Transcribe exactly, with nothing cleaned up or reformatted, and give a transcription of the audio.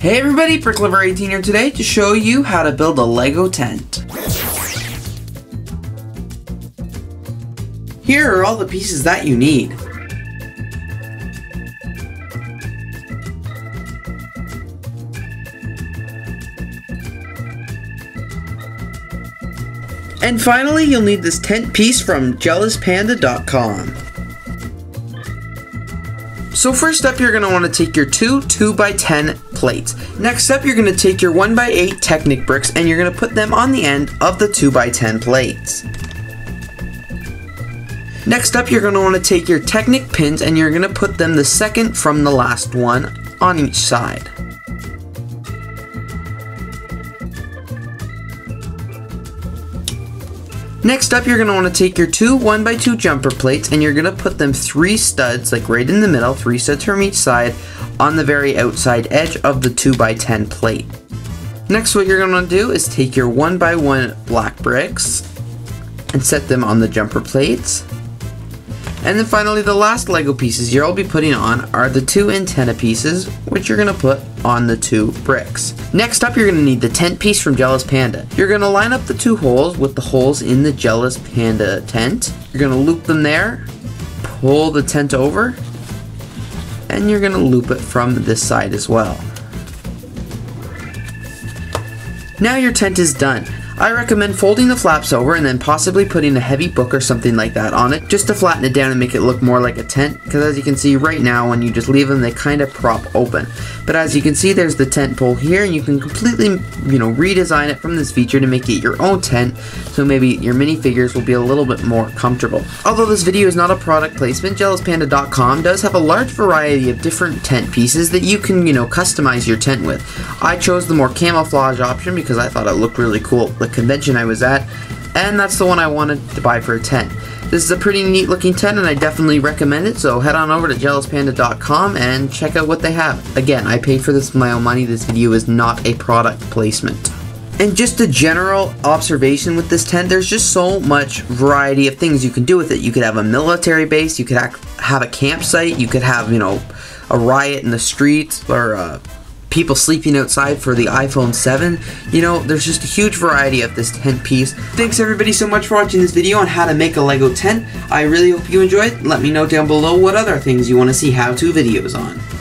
Hey everybody, BrickLover eighteen here today to show you how to build a LEGO tent. Here are all the pieces that you need. And finally, you'll need this tent piece from Jealous Panda dot com. So first up, you're going to want to take your two 2x10 plates. Next up, you're going to take your one by eight Technic bricks and you're going to put them on the end of the two by ten plates. Next up, you're going to want to take your Technic pins and you're going to put them the second from the last one on each side. Next up, you're going to want to take your two one by two jumper plates and you're going to put them three studs, like right in the middle, three studs from each side, on the very outside edge of the two by ten plate. Next, what you're going to do is take your one by one black bricks and set them on the jumper plates. And then finally, the last Lego pieces you'll be putting on are the two antenna pieces, which you're going to put on the two bricks. Next up, you're going to need the tent piece from Jealous Panda. You're going to line up the two holes with the holes in the Jealous Panda tent. You're going to loop them there, pull the tent over, and you're going to loop it from this side as well. Now your tent is done. I recommend folding the flaps over and then possibly putting a heavy book or something like that on it just to flatten it down and make it look more like a tent, because as you can see right now when you just leave them they kind of prop open. But as you can see, there's the tent pole here and you can completely, you know, redesign it from this feature to make it your own tent, so maybe your minifigures will be a little bit more comfortable. Although this video is not a product placement, Jealous Panda dot com does have a large variety of different tent pieces that you can, you know, customize your tent with. I chose the more camouflage option because I thought it looked really cool. Convention I was at, and that's the one I wanted to buy for a tent. This is a pretty neat looking tent and I definitely recommend it, so head on over to Jealous Panda dot com and check out what they have. Again, I paid for this with my own money. This video is not a product placement. And just a general observation with this tent, there's just so much variety of things you can do with it. You could have a military base, you could have a campsite, you could have, you know, a riot in the streets, or a people sleeping outside for the iPhone seven. You know, there's just a huge variety of this tent piece. Thanks everybody so much for watching this video on how to make a Lego tent. I really hope you enjoyed. Let me know down below what other things you want to see how-to videos on.